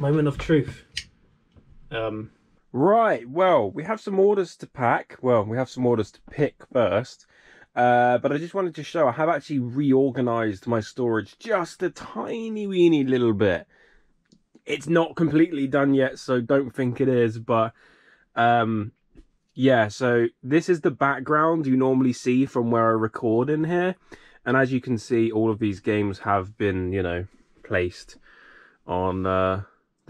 Moment of truth. Right, well, we have some orders to pack. Well, we have some orders to pick first. But I just wanted to show I have actually reorganized my storage just a tiny weeny little bit. It's not completely done yet, so don't think it is, but yeah, so this is the background you normally see from where I record in here. And as you can see, all of these games have been, you know, placed on the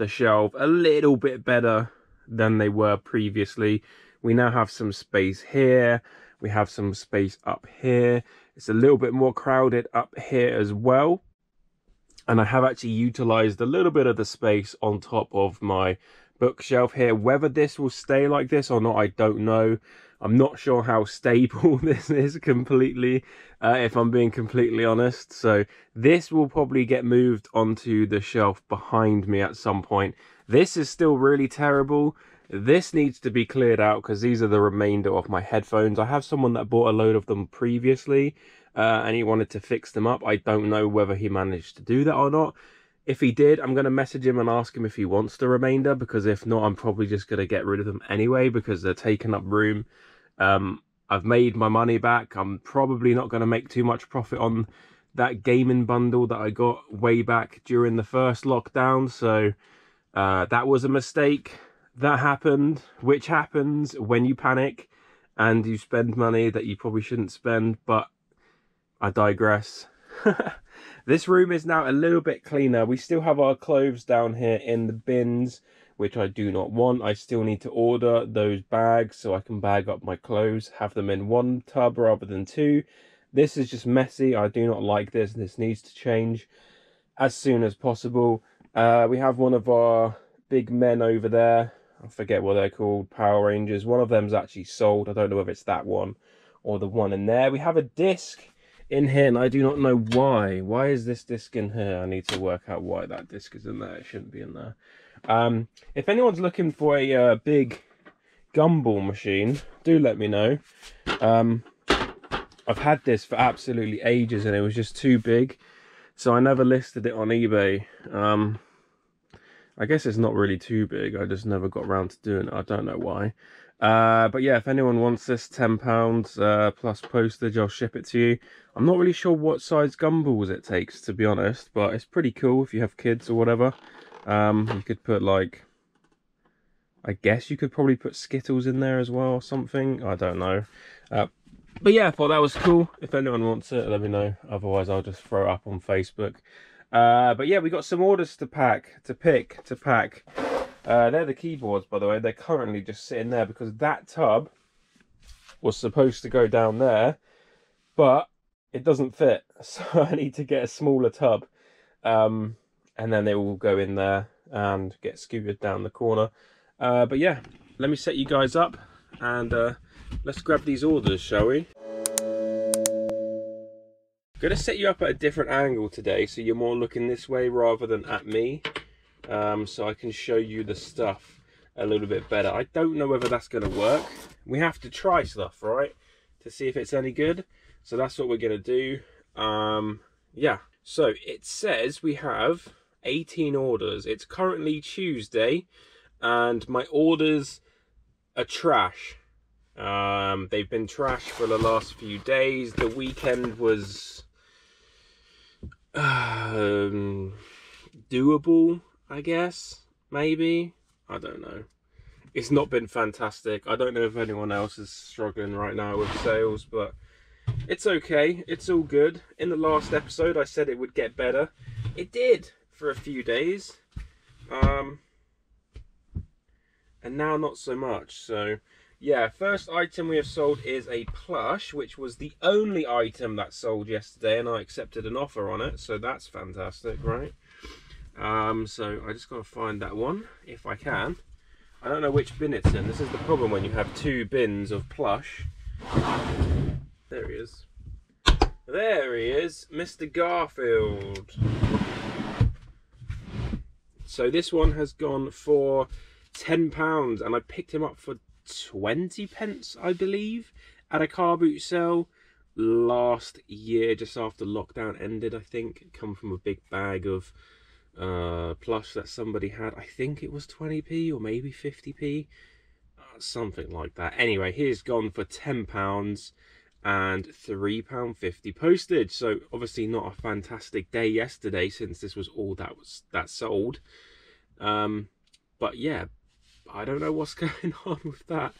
shelf a little bit better than they were previously. We now have some space here. We have some space up here. It's a little bit more crowded up here as well. And I have actually utilized a little bit of the space on top of my bookshelf here. Whether this will stay like this or not, I don't know. I'm not sure how stable this is completely, if I'm being completely honest. So this will probably get moved onto the shelf behind me at some point. This is still really terrible. This needs to be cleared out because these are the remainder of my headphones. I have someone that bought a load of them previously, and he wanted to fix them up. I don't know whether he managed to do that or not. If he did, I'm going to message him and ask him if he wants the remainder, because if not, I'm probably just going to get rid of them anyway because they're taking up room. I've made my money back. I'm probably not going to make too much profit on that gaming bundle that I got way back during the first lockdown. So that was a mistake. That happened, which happens when you panic and you spend money that you probably shouldn't spend, but I digress. This room is now a little bit cleaner. We still have our clothes down here in the bins, which I do not want. I still need to order those bags so I can bag up my clothes, have them in one tub rather than two. This is just messy. I do not like this. This needs to change as soon as possible. We have one of our big men over there. I forget what they're called, Power Rangers. One of them's actually sold. I don't know if it's that one or the one in there. We have a disc in here, and I do not know why. Why is this disc in here? I need to work out why that disc is in there. It shouldn't be in there. If anyone's looking for a big gumball machine, do let me know. I've had this for absolutely ages and it was just too big, so I never listed it on eBay. I guess it's not really too big. I just never got around to doing it. I don't know why. But yeah, if anyone wants this, £10 plus postage, I'll ship it to you. I'm not really sure what size gumballs it takes, to be honest, but it's pretty cool if you have kids or whatever. You could put, like, I guess you could probably put Skittles in there as well or something. I don't know. But yeah, I thought that was cool. If anyone wants it, let me know. Otherwise, I'll just throw it up on Facebook. But yeah, we got some orders to pack, to pick, to pack. They're the keyboards, by the way. They're currently just sitting there because that tub was supposed to go down there, but it doesn't fit. So I need to get a smaller tub, and then they will go in there and get scooted down the corner. But yeah, let me set you guys up and let's grab these orders, shall we? Gonna set you up at a different angle today, so you're more looking this way rather than at me, so I can show you the stuff a little bit better. I don't know whether that's gonna work. We have to try stuff, right, to see if it's any good. So that's what we're gonna do. Yeah, so it says we have 18 orders. It's currently Tuesday and my orders are trash. They've been trash for the last few days. The weekend was doable, I guess. Maybe, I don't know. It's not been fantastic. I don't know if anyone else is struggling right now with sales, but it's okay, it's all good. In the last episode I said it would get better. It did for a few days, and now not so much. So yeah, first item we have sold is a plush, which was the only item that sold yesterday, and I accepted an offer on it, so that's fantastic, right? So I just gotta find that one, if I can. I don't know which bin it's in. This is the problem when you have two bins of plush. There he is. There he is, Mr. Garfield. So this one has gone for £10, and I picked him up for 20p, I believe, at a car boot sale last year, just after lockdown ended, I think. Come from a big bag of plush that somebody had. I think it was 20p or maybe 50p, something like that. Anyway, here's gone for £10 and £3.50 postage. So obviously not a fantastic day yesterday, since this was all that sold. But yeah, I don't know what's going on with that,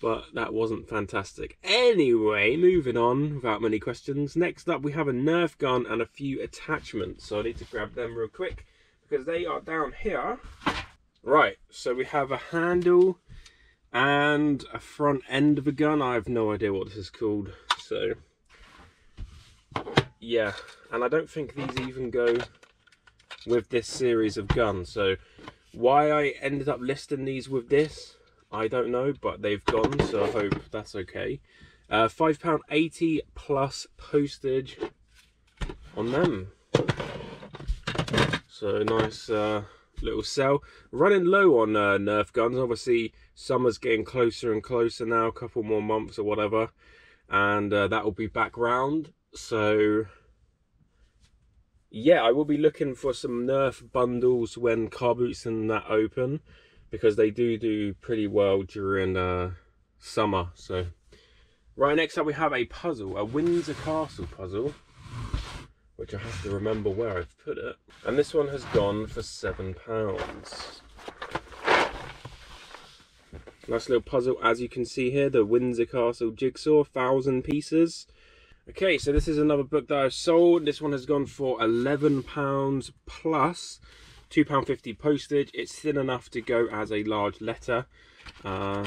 but that wasn't fantastic. Anyway, moving on without many questions. Next up, we have a Nerf gun and a few attachments. So I need to grab them real quick because they are down here. Right, so we have a handle and a front end of a gun. I have no idea what this is called. So yeah, and I don't think these even go with this series of guns. So why I ended up listing these with this, I don't know, but they've gone, so I hope that's okay. £5.80 plus postage on them. So nice little sell. Running low on Nerf guns. Obviously summer's getting closer and closer now, a couple more months or whatever, and that will be back round. So yeah, I will be looking for some Nerf bundles when car boots and that open, because they do pretty well during summer. So right, next up we have a puzzle, a Windsor Castle puzzle, which I have to remember where I've put it. And this one has gone for £7. Nice little puzzle, as you can see here, the Windsor Castle jigsaw, 1,000 pieces. Okay, so this is another book that I've sold. This one has gone for £11 plus £2.50 postage. It's thin enough to go as a large letter, so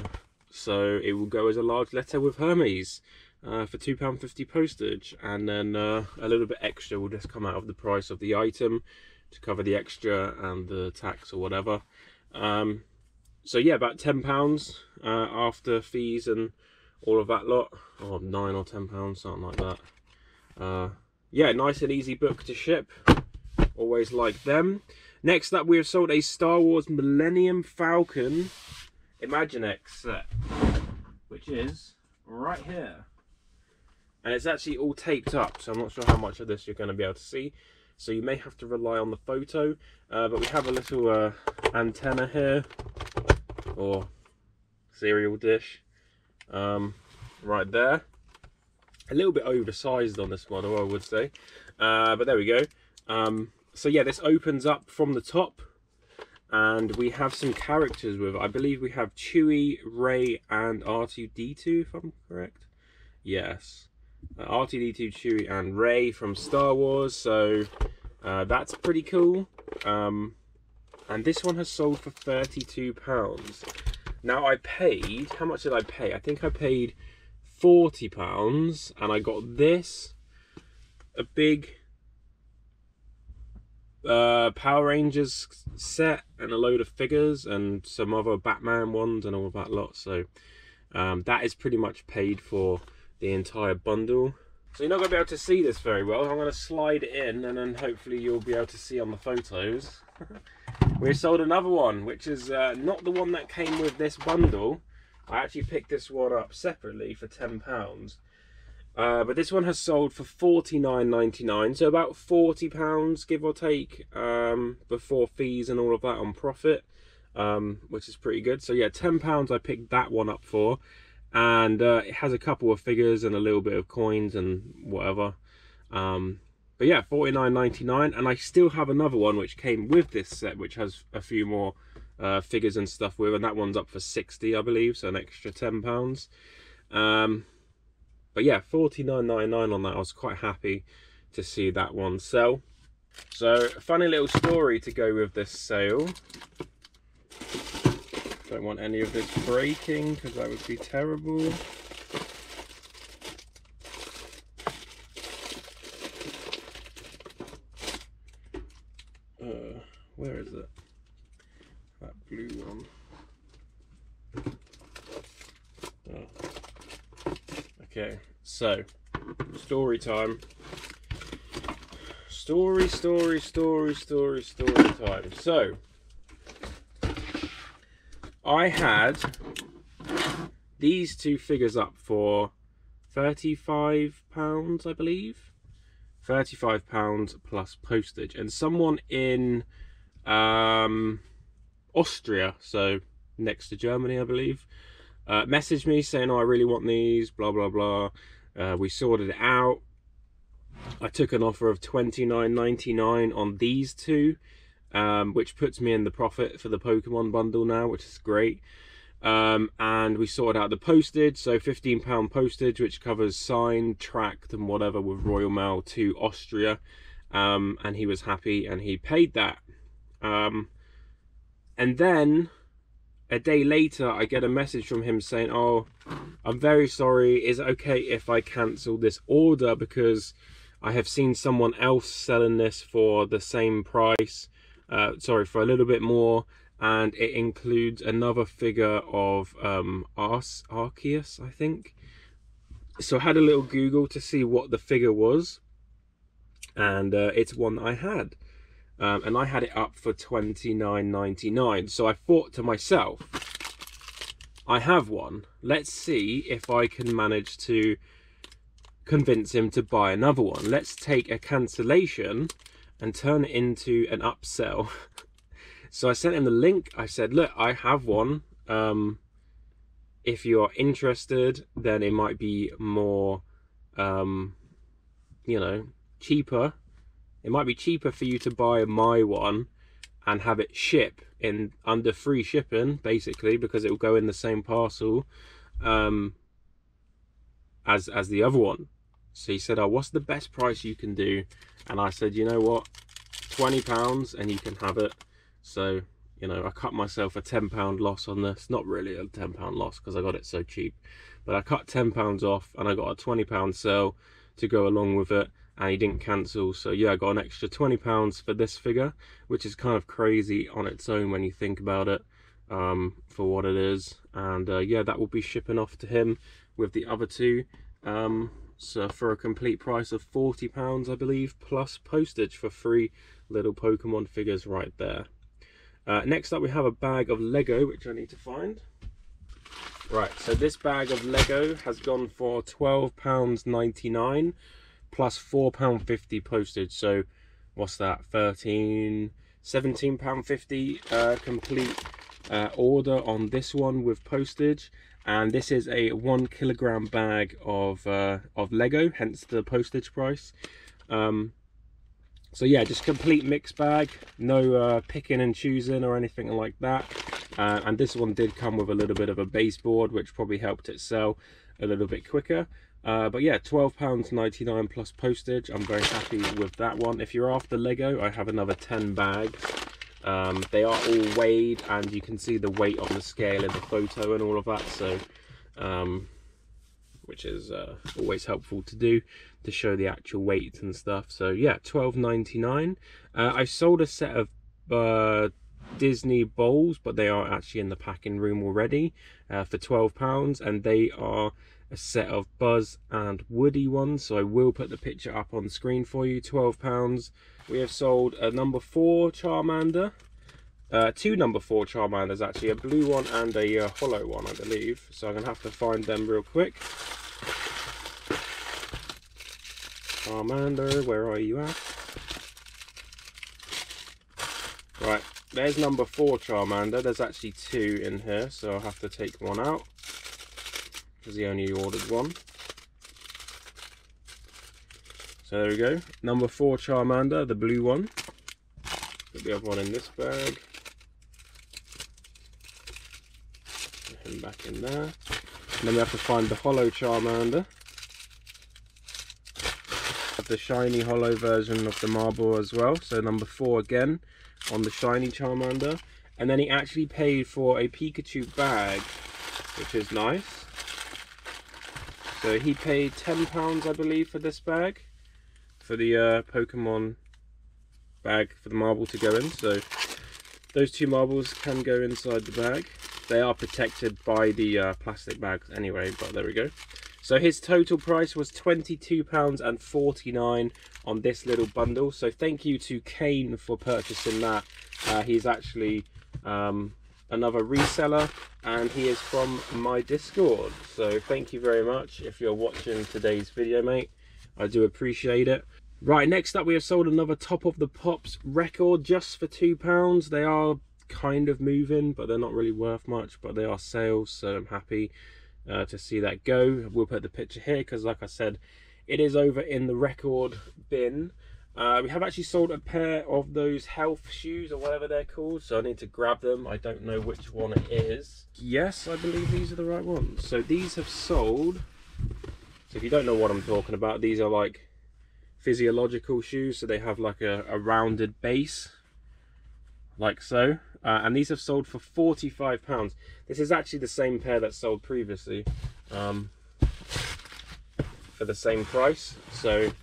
it will go as a large letter with Hermes for £2.50 postage, and then a little bit extra will just come out of the price of the item to cover the extra and the tax or whatever. So yeah, about £10 after fees and all of that lot, or £9 or £10, something like that. Yeah, nice and easy book to ship, always like them. Next up, we have sold a Star Wars Millennium Falcon Imaginex set, which is right here. And it's actually all taped up, so I'm not sure how much of this you're going to be able to see. So you may have to rely on the photo, but we have a little antenna here, or cereal dish, right there. A little bit oversized on this model, I would say, but there we go. So yeah, this opens up from the top, and we have some characters with it. I believe we have Chewie, Rey, and R2-D2, if I'm correct. Yes, R2-D2, Chewie, and Rey from Star Wars, so that's pretty cool. And this one has sold for £32. Now I paid, how much did I pay? I think I paid £40, and I got this, a big Power Rangers set and a load of figures and some other Batman ones and all of that lot. So that is pretty much paid for the entire bundle. So you're not going to be able to see this very well. I'm going to slide it in and then hopefully you'll be able to see on the photos. We sold another one, which is not the one that came with this bundle. I actually picked this one up separately for £10. But this one has sold for £49.99, so about £40, give or take, before fees and all of that on profit, which is pretty good. So yeah, £10 I picked that one up for, and it has a couple of figures and a little bit of coins and whatever. But yeah, £49.99, and I still have another one which came with this set, which has a few more figures and stuff with, and that one's up for £60, I believe, so an extra £10. But yeah, £49.99 on that. I was quite happy to see that one sell. So, funny little story to go with this sale. Don't want any of this breaking because that would be terrible. Where is it? That blue one. Okay, so story time. Story time. So I had these two figures up for £35, I believe. £35 plus postage. And someone in Austria, so next to Germany, I believe, messaged me saying, oh, I really want these, blah, blah, blah. We sorted it out. I took an offer of $29.99 on these two, which puts me in the profit for the Pokemon bundle now, which is great. And we sorted out the postage, so £15 postage, which covers signed, tracked and whatever with Royal Mail to Austria. And he was happy and he paid that. And then a day later, I get a message from him saying, oh, I'm very sorry, is it okay if I cancel this order because I have seen someone else selling this for the same price, sorry, for a little bit more, and it includes another figure of Arceus, I think. So I had a little Google to see what the figure was, and it's one that I had. And I had it up for $29.99. So I thought to myself, I have one. Let's see if I can manage to convince him to buy another one. Let's take a cancellation and turn it into an upsell. So I sent him the link. I said, look, I have one. If you're interested, then it might be more, you know, cheaper. It might be cheaper for you to buy my one and have it ship in under free shipping, basically, because it will go in the same parcel as the other one. So he said, oh, what's the best price you can do? And I said, you know what, £20 and you can have it. So, you know, I cut myself a £10 loss on this. Not really a £10 loss because I got it so cheap, but I cut £10 off and I got a £20 sale to go along with it. And he didn't cancel, so yeah, I got an extra £20 for this figure, which is kind of crazy on its own when you think about it, for what it is. And yeah, that will be shipping off to him with the other two, so for a complete price of £40, I believe, plus postage for three little Pokemon figures right there. Next up, we have a bag of Lego, which I need to find. Right, so this bag of Lego has gone for £12.99. plus £4.50 postage, so what's that, £17.50 complete order on this one with postage. And this is a 1 kilogram bag of Lego, hence the postage price. So yeah, just complete mixed bag, no picking and choosing or anything like that. And this one did come with a little bit of a baseboard, which probably helped it sell a little bit quicker. But yeah, £12.99 plus postage. I'm very happy with that one. If you're after Lego, I have another 10 bags. They are all weighed and you can see the weight on the scale in the photo and all of that. So, which is always helpful to do, to show the actual weight and stuff. So yeah, £12.99. I sold a set of Disney bowls, but they are actually in the packing room already for £12, and they are a set of Buzz and Woody ones, so I will put the picture up on screen for you. £12. We have sold a number 4 Charmander, two number 4 Charmanders actually, a blue one and a hollow one, I believe. So I'm gonna have to find them real quick. Charmander, where are you at? Right, there's number 4 Charmander. There's actually two in here, so I'll have to take one out because he only ordered one. So there we go, number 4 Charmander, the blue one. Put the other one in this bag. Put him back in there. And then we have to find the hollow Charmander. Have the shiny hollow version of the marble as well. So number 4 again on the shiny Charmander. And then he actually paid for a Pikachu bag, which is nice. So he paid £10, I believe, for this bag, for the Pokemon bag, for the marble to go in. So those two marbles can go inside the bag. They are protected by the plastic bags anyway, but there we go. So his total price was £22.49 on this little bundle. So thank you to Kane for purchasing that. He's actually another reseller, and he is from my Discord, so thank you very much if you're watching today's video, mate. I do appreciate it. Right, next up we have sold another Top of the Pops record just for £2. They are kind of moving, but they're not really worth much, but they are sales, so I'm happy to see that go. We'll put the picture here because, like I said, it is over in the record bin. We have actually sold a pair of those health shoes or whatever they're called, so I need to grab them. I don't know which one it is. Yes, I believe these are the right ones. So these have sold. So if you don't know what I'm talking about, these are like physiological shoes, so they have like a rounded base like so, and these have sold for £45. This is actually the same pair that sold previously for the same price, so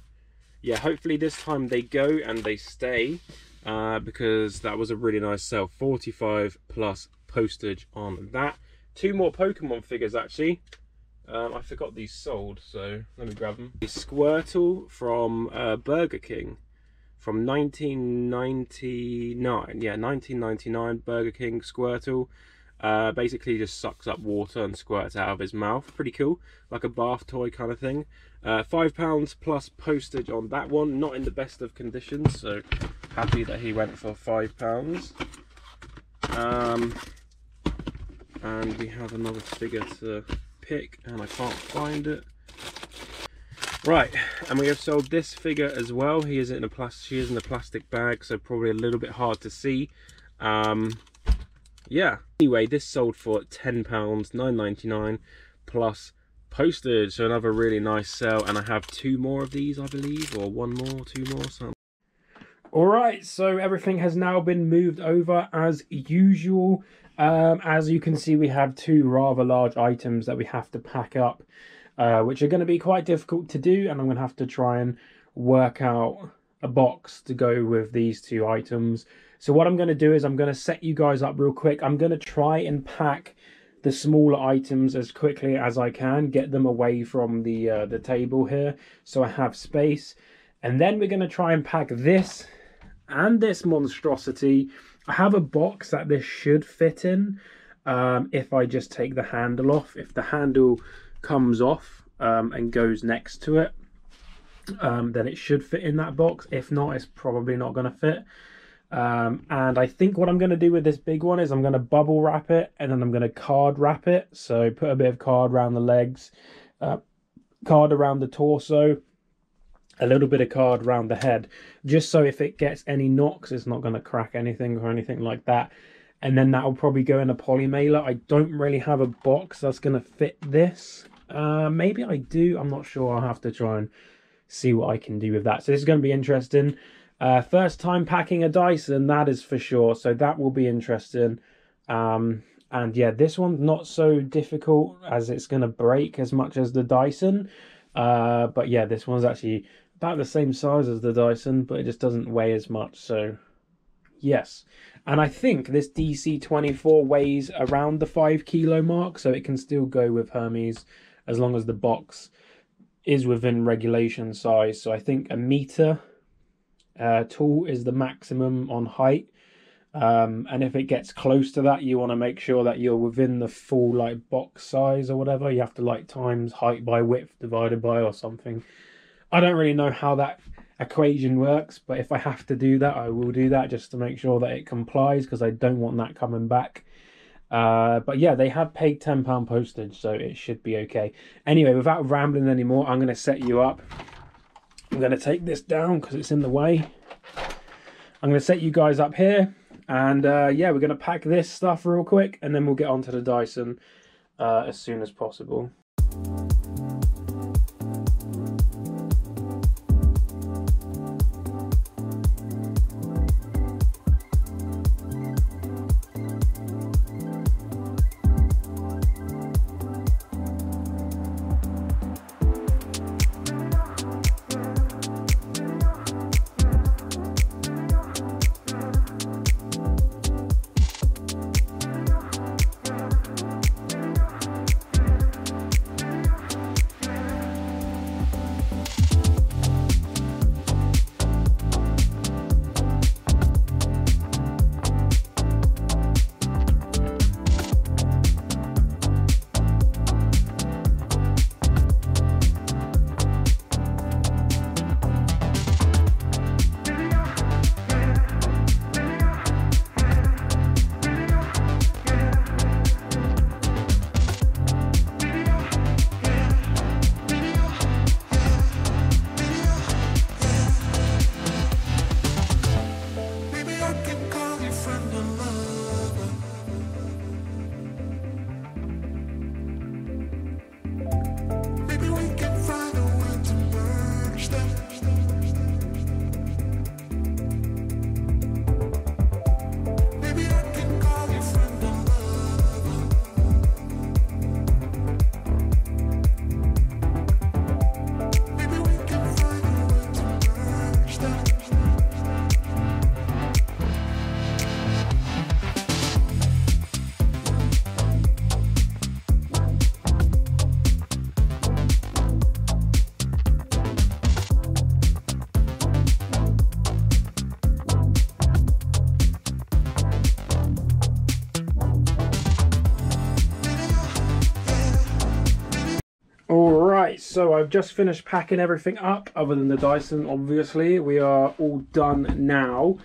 yeah, hopefully this time they go and they stay, because that was a really nice sale. 45 plus postage on that. Two more Pokemon figures actually. I forgot these sold, so let me grab them. The Squirtle from Burger King from 1999. Yeah, 1999 Burger King Squirtle. Basically just sucks up water and squirts out of his mouth. Pretty cool, like a bath toy kind of thing. £5 plus postage on that one. Not in the best of conditions, so happy that he went for £5. And we have another figure to pick, and I can't find it. Right, and we have sold this figure as well. He is in a plastic, she is in a plastic bag, so probably a little bit hard to see. Yeah. Anyway, this sold for £10, £9.99 plus postage. So another really nice sale, and I have two more of these, I believe, or one more, two more, something. All right, so everything has now been moved over as usual. As you can see, we have two rather large items that we have to pack up, which are going to be quite difficult to do, and I'm going to have to try and work out a box to go with these two items. So what I'm going to do is I'm going to set you guys up real quick. I'm going to try and pack the smaller items as quickly as I can, get them away from the table here so I have space, and then we're going to try and pack this and this monstrosity. I have a box that this should fit in, if I just take the handle off, if the handle comes off and goes next to it, then it should fit in that box. If not, it's probably not going to fit. And I think what I'm going to do with this big one is I'm going to bubble wrap it, and then I'm going to card wrap it. So put a bit of card around the legs, card around the torso, a little bit of card around the head, just so if it gets any knocks, it's not going to crack anything or anything like that. And then that will probably go in a poly mailer. I don't really have a box that's going to fit this. Maybe I do. I'm not sure. I'll have to try and see what I can do with that. So this is going to be interesting. First time packing a Dyson, that is for sure. So that will be interesting. And yeah, this one's not so difficult as it's going to break as much as the Dyson. But yeah, this one's actually about the same size as the Dyson, but it just doesn't weigh as much, so yes. And I think this DC 24 weighs around the 5 kilo mark, so it can still go with Hermes as long as the box is within regulation size. So I think a meter tall is the maximum on height, and if it gets close to that, you want to make sure that you're within the full like box size or whatever. You have to like times height by width divided by or something. I don't really know how that equation works, but if I have to do that, I will do that just to make sure that it complies, because I don't want that coming back. But yeah, they have paid £10 postage, so it should be okay. Anyway, without rambling anymore, I'm going to set you up. I'm going to take this down because it's in the way. I'm going to set you guys up here, and yeah, we're going to pack this stuff real quick, and then we'll get onto the Dyson as soon as possible. So I've just finished packing everything up, other than the Dyson, obviously. We are all done now.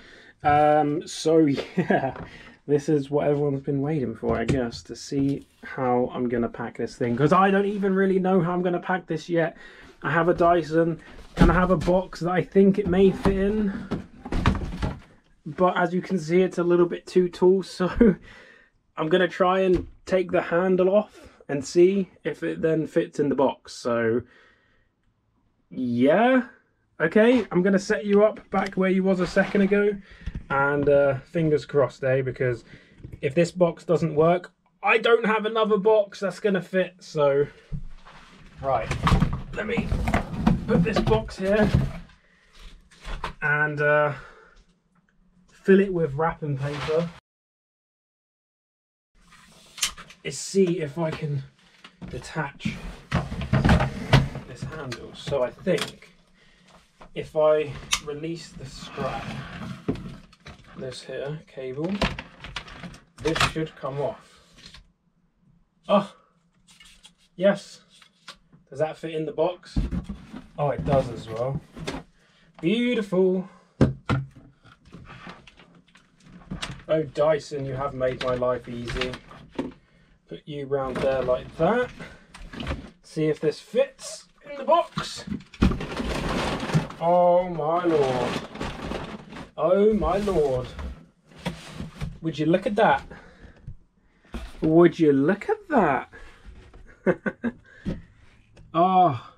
So yeah, this is what everyone's been waiting for, I guess, to see how I'm going to pack this thing. Because I don't even really know how I'm going to pack this yet. I have a Dyson, and I have a box that I think it may fit in. But as you can see, it's a little bit too tall, so I'm going to try and take the handle off and see if it then fits in the box. So yeah, okay, I'm gonna set you up back where you was a second ago, and fingers crossed, eh? Because if this box doesn't work, I don't have another box that's gonna fit. So right, let me put this box here and fill it with wrapping paper. Is see if I can detach this handle. So I think if I release the strap, this here cable, this should come off. Oh, yes. Does that fit in the box? Oh, it does as well. Beautiful. Oh, Dyson, you have made my life easy. Put you round there like that. See if this fits in the box. Oh my lord. Oh my lord. Would you look at that? Would you look at that? Oh,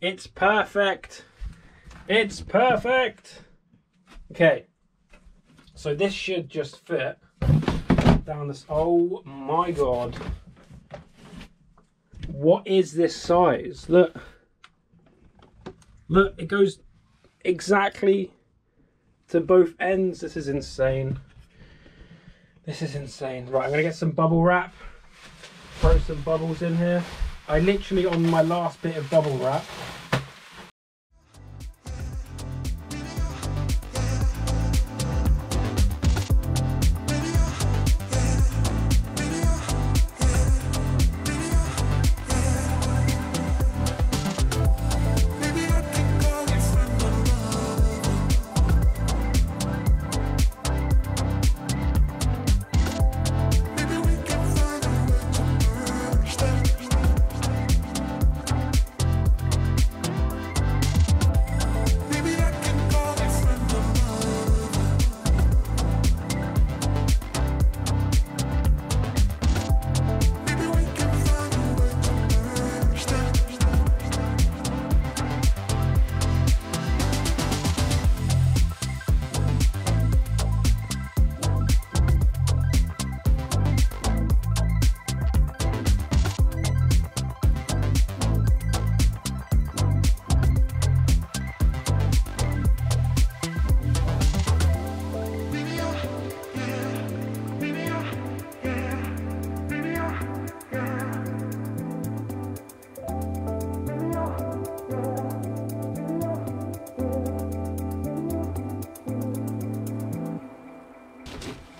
it's perfect. It's perfect. Okay. So this should just fit down this. Oh my god, what is this size? Look, look, it goes exactly to both ends. This is insane. This is insane. Right, I'm gonna get some bubble wrap, throw some bubbles in here. I literally, on my last bit of bubble wrap,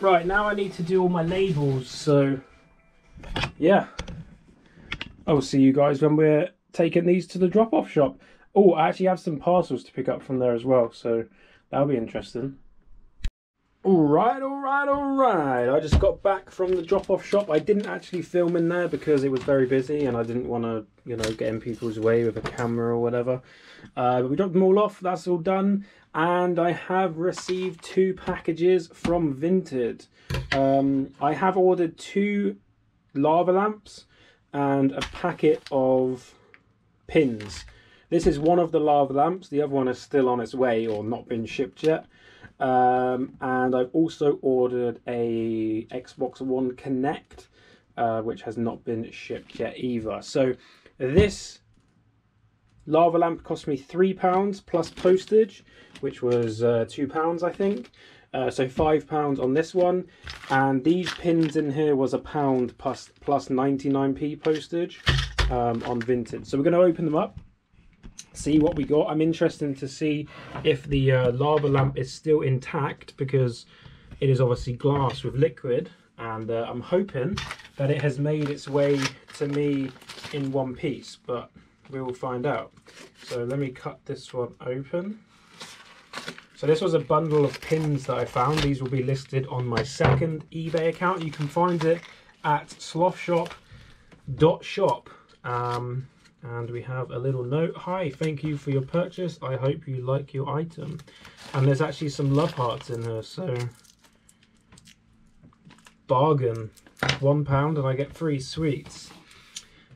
right, now I need to do all my labels, so yeah. I'll see you guys when we're taking these to the drop-off shop. Oh, I actually have some parcels to pick up from there as well, so that'll be interesting. Alright, alright, alright. I just got back from the drop-off shop. I didn't actually film in there because it was very busy and I didn't want to, you know, get in people's way with a camera or whatever. But we dropped them all off, that's all done. And I have received two packages from Vinted. I have ordered two lava lamps and a packet of pins. This is one of the lava lamps. The other one is still on its way or not been shipped yet. And I've also ordered a Xbox One Connect, which has not been shipped yet either. So this lava lamp cost me £3 plus postage, which was £2 I think, so £5 on this one, and these pins in here was £1 plus 99p postage on Vinted. So we're going to open them up, see what we got. I'm interested to see if the lava lamp is still intact, because it is obviously glass with liquid, and I'm hoping that it has made its way to me in one piece, but we will find out. So let me cut this one open. So this was a bundle of pins that I found. These will be listed on my second eBay account. You can find it at slothshop.shop. And we have a little note. Hi, thank you for your purchase. I hope you like your item. And there's actually some love hearts in there, so bargain. £1 and I get 3 sweets.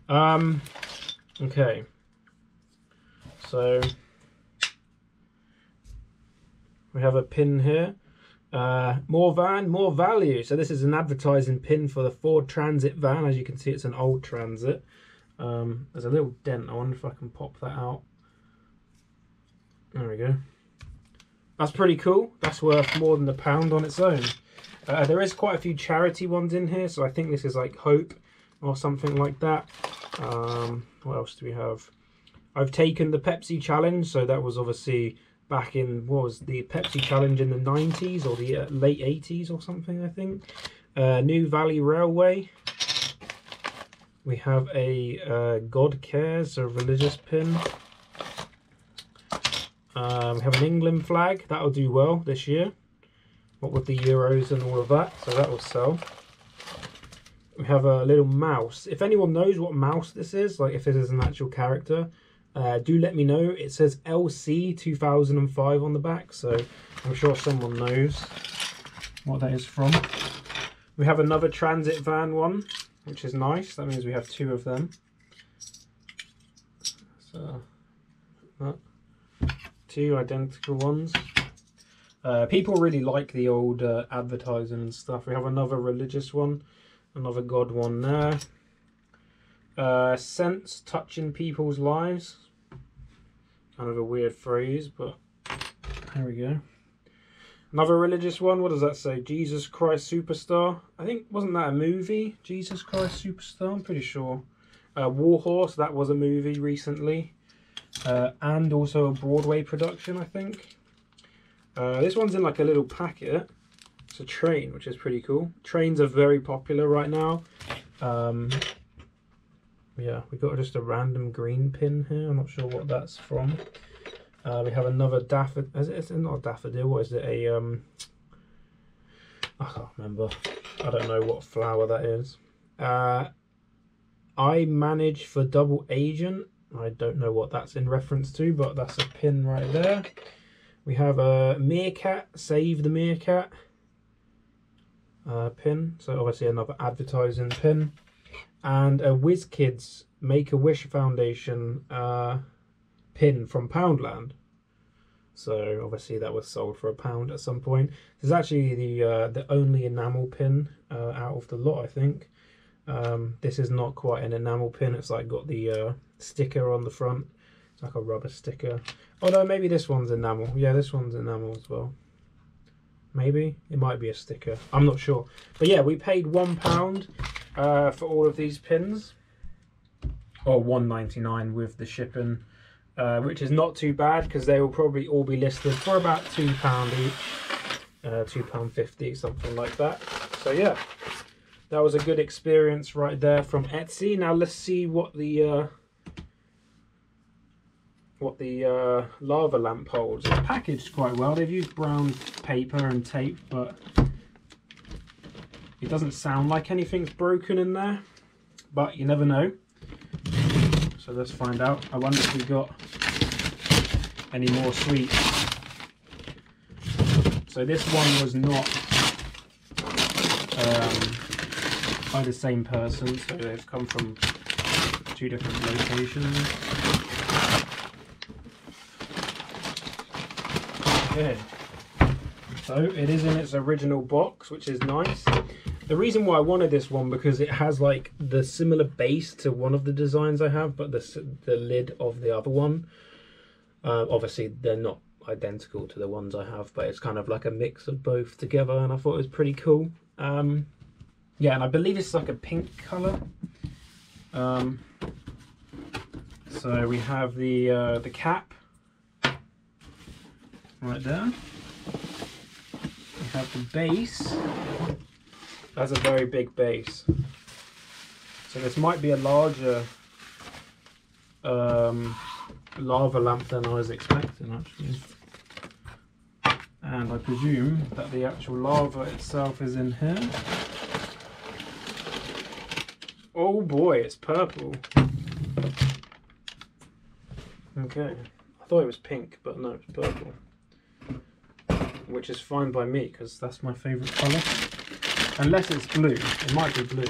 Okay. So we have a pin here. More van, more value. So this is an advertising pin for the Ford Transit van. As you can see, it's an old Transit. There's a little dent. I wonder if I can pop that out. There we go. That's pretty cool. That's worth more than £1 on its own. There is quite a few charity ones in here. So I think this is like Hope or something like that. What else do we have? I've taken the Pepsi challenge. So that was obviously back in, what was the Pepsi challenge in the 90s or the late 80s or something, I think. New Valley Railway. We have a God Cares, a religious pin. We have an England flag. That'll do well this year, what with the Euros and all of that. So that will sell. We have a little mouse. If anyone knows what mouse this is, like if this is an actual character, do let me know. It says LC 2005 on the back, so I'm sure someone knows what that is from. We have another Transit van one, which is nice. That means we have 2 of them. So, 2 identical ones. People really like the old advertising and stuff. We have another religious one, another God one there. Sense touching people's lives. Kind of a weird phrase, but there we go. Another religious one. What does that say? Jesus Christ Superstar. I think, wasn't that a movie? Jesus Christ Superstar, I'm pretty sure. War Horse, that was a movie recently. And also a Broadway production, I think. This one's in like a little packet. It's a train, which is pretty cool. Trains are very popular right now. Yeah, we got just a random green pin here. I'm not sure what that's from. We have another daffodil. It's not a daffodil. What is it? A I can't remember. I don't know what flower that is. I manage for double agent. I don't know what that's in reference to, but that's a pin right there. We have a meerkat. Save the meerkat pin. So obviously another advertising pin. And a WizKids Make-A-Wish Foundation pin from Poundland. So obviously that was sold for £1 at some point. This is actually the only enamel pin out of the lot, I think. This is not quite an enamel pin. It's like got the sticker on the front. It's like a rubber sticker. Oh no, maybe this one's enamel. Yeah, this one's enamel as well. Maybe. It might be a sticker. I'm not sure. But yeah, we paid £1. For all of these pins, or $1.99 with the shipping, which is not too bad because they will probably all be listed for about £2 each, £2.50, something like that. So yeah, that was a good experience right there from Etsy. Now let's see what the lava lamp holds. It's packaged quite well. They've used brown paper and tape, but it doesn't sound like anything's broken in there, but you never know. So let's find out. I wonder if we got any more sweets. So this one was not by the same person, so they've come from 2 different locations. Okay. So it is in its original box, which is nice. The reason why I wanted this one, because it has like the similar base to one of the designs I have, but the lid of the other one. Obviously, they're not identical to the ones I have, but it's kind of like a mix of both together, and I thought it was pretty cool. Yeah, and I believe it's like a pink colour. So we have the cap right there. We have the base. That's a very big base. So this might be a larger lava lamp than I was expecting, actually. And I presume that the actual lava itself is in here. Oh boy, it's purple. Okay, I thought it was pink, but no, it's purple. Which is fine by me, because that's my favourite colour. Unless it's blue, it might be blue.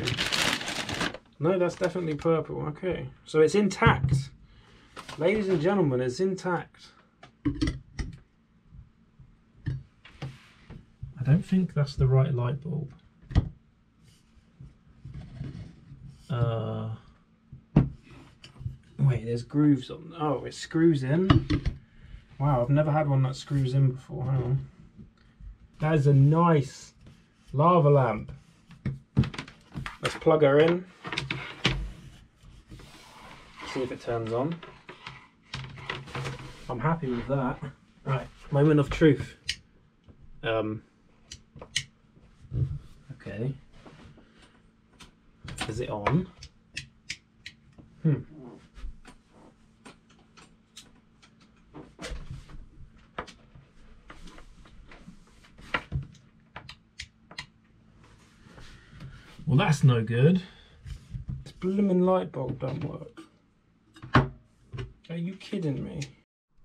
No, that's definitely purple, okay. So it's intact. Ladies and gentlemen, it's intact. I don't think that's the right light bulb. Wait, there's grooves on. Oh, it screws in. Wow, I've never had one that screws in before. Hang on. That is a nice lava lamp. Let's plug her in. See if it turns on. I'm happy with that. Right, moment of truth. Okay. Is it on? Well, that's no good. This blooming light bulb don't work. Are you kidding me?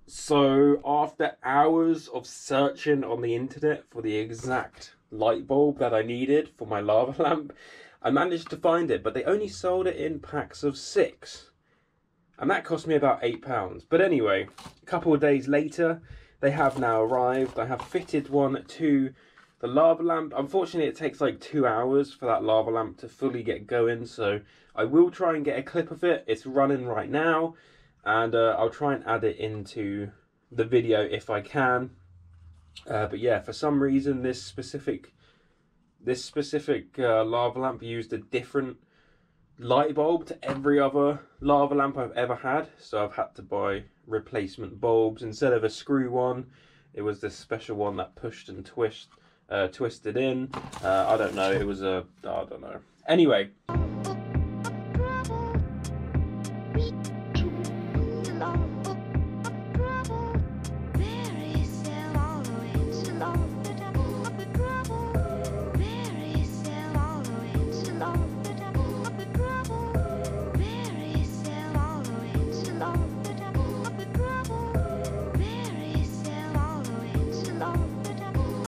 So, after hours of searching on the internet for the exact light bulb that I needed for my lava lamp, I managed to find it, but they only sold it in packs of 6. And that cost me about £8. But anyway, a couple of days later, they have now arrived. I have fitted one to the lava lamp. Unfortunately, it takes like 2 hours for that lava lamp to fully get going, so I will try and get a clip of it. It's running right now, and I'll try and add it into the video if I can. But yeah, for some reason, this specific lava lamp used a different light bulb to every other lava lamp I've ever had, so I've had to buy replacement bulbs. Instead of a screw one, it was this special one that pushed and twisted in. I don't know. Anyway.